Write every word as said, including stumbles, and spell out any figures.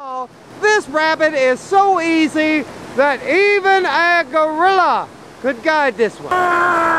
Oh, this rabbit is so easy that even a gorilla could guide this one.